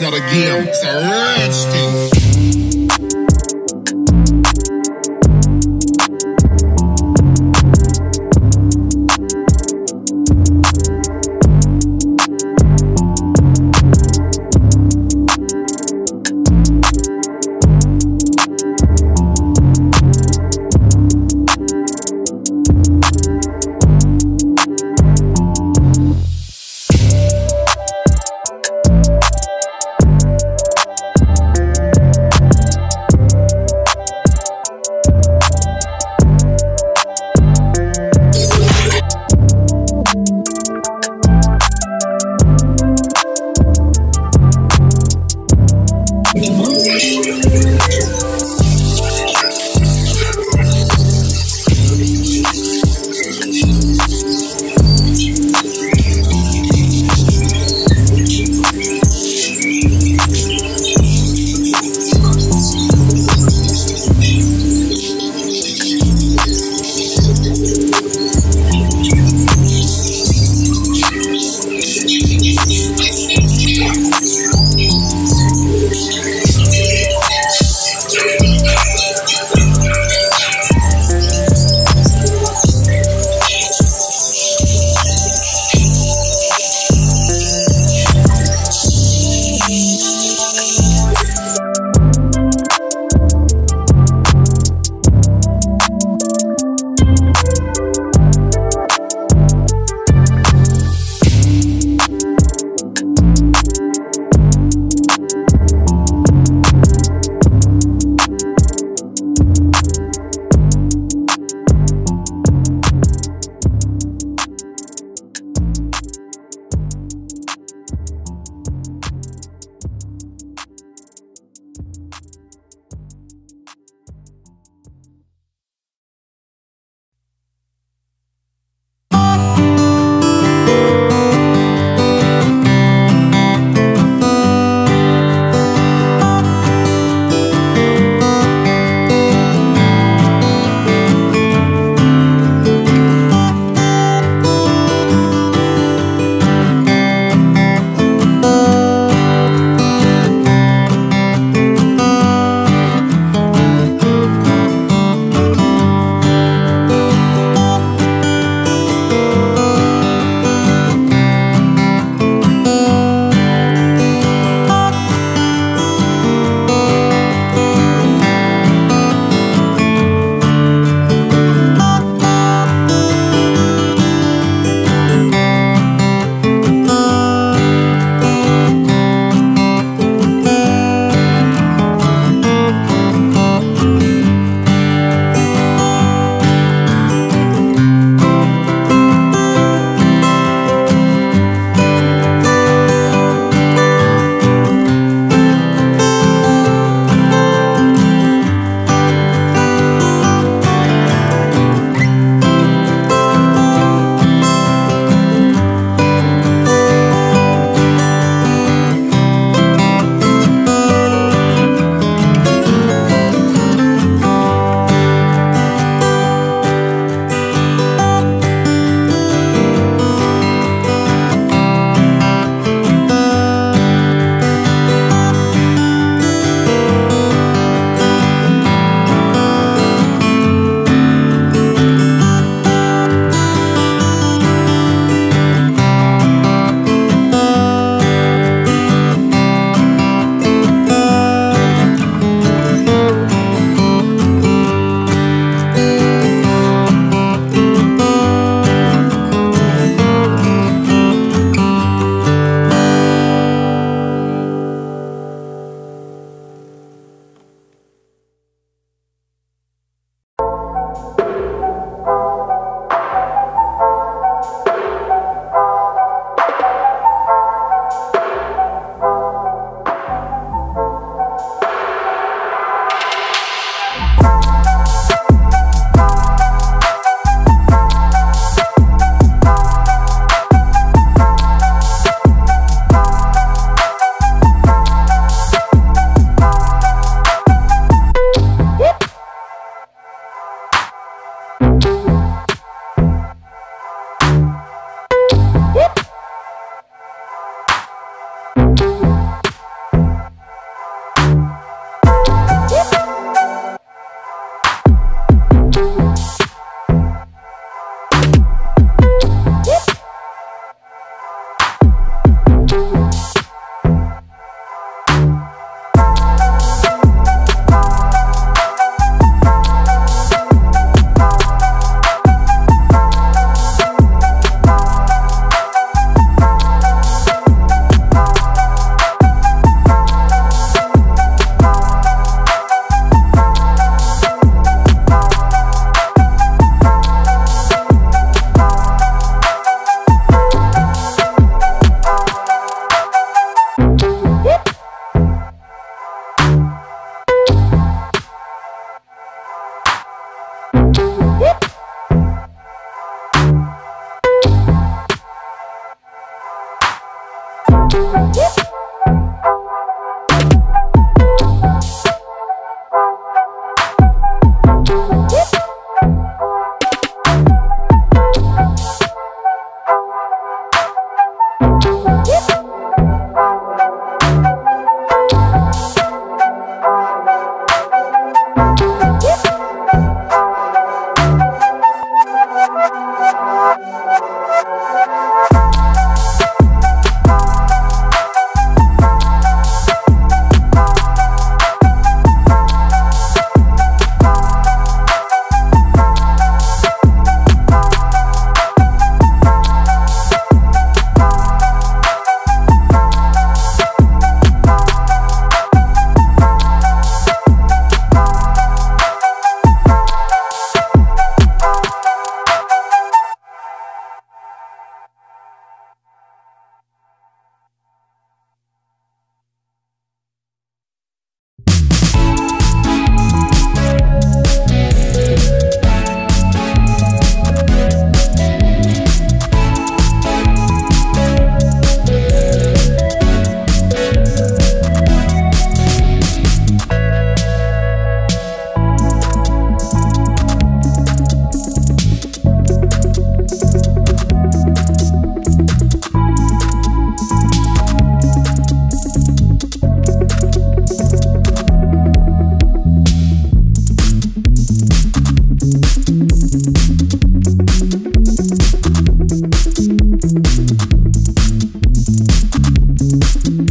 not a game, it's a rage thing.